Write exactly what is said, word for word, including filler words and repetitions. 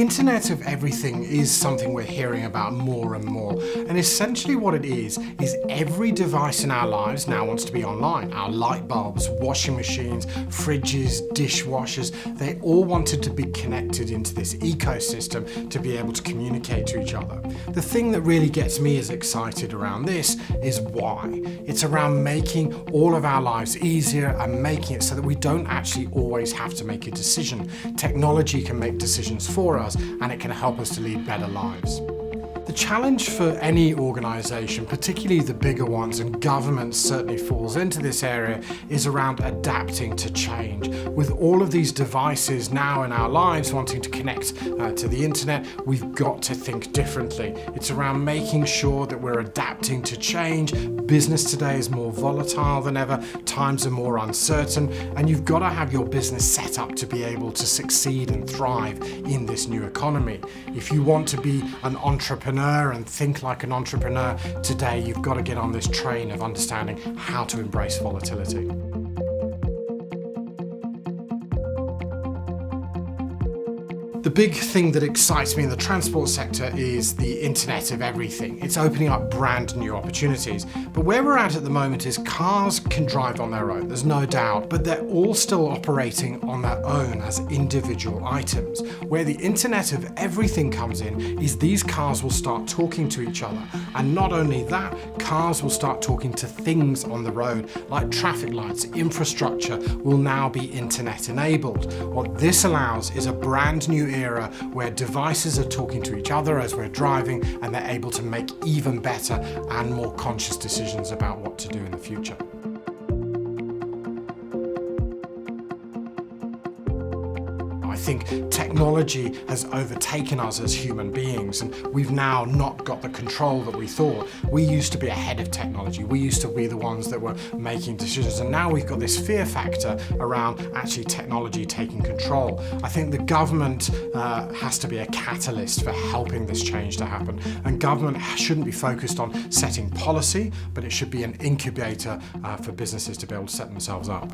Internet of Everything is something we're hearing about more and more, and essentially what it is, is every device in our lives now wants to be online. Our light bulbs, washing machines, fridges, dishwashers, they all wanted to be connected into this ecosystem to be able to communicate to each other. The thing that really gets me as excited around this is why. It's around making all of our lives easier and making it so that we don't actually always have to make a decision. Technology can make decisions for us. Us, and it can help us to lead better lives. The challenge for any organisation, particularly the bigger ones, and government certainly falls into this area, is around adapting to change. With all of these devices now in our lives wanting to connect uh, to the internet, we've got to think differently. It's around making sure that we're adapting to change. Business today is more volatile than ever, times are more uncertain, and you've got to have your business set up to be able to succeed and thrive in this new economy. If you want to be an entrepreneur, and think like an entrepreneur today, you've got to get on this train of understanding how to embrace volatility. The big thing that excites me in the transport sector is the Internet of Everything. It's opening up brand new opportunities. But where we're at at the moment is cars can drive on their own, there's no doubt, but they're all still operating on their own as individual items. Where the Internet of Everything comes in is these cars will start talking to each other. And not only that, cars will start talking to things on the road, like traffic lights. Infrastructure will now be Internet enabled. What this allows is a brand new era where devices are talking to each other as we're driving, and they're able to make even better and more conscious decisions about what to do in the future. I think technology has overtaken us as human beings, and we've now not got the control that we thought. We used to be ahead of technology. We used to be the ones that were making decisions, and now we've got this fear factor around actually technology taking control. I think the government uh, has to be a catalyst for helping this change to happen, and government shouldn't be focused on setting policy, but it should be an incubator uh, for businesses to be able to set themselves up.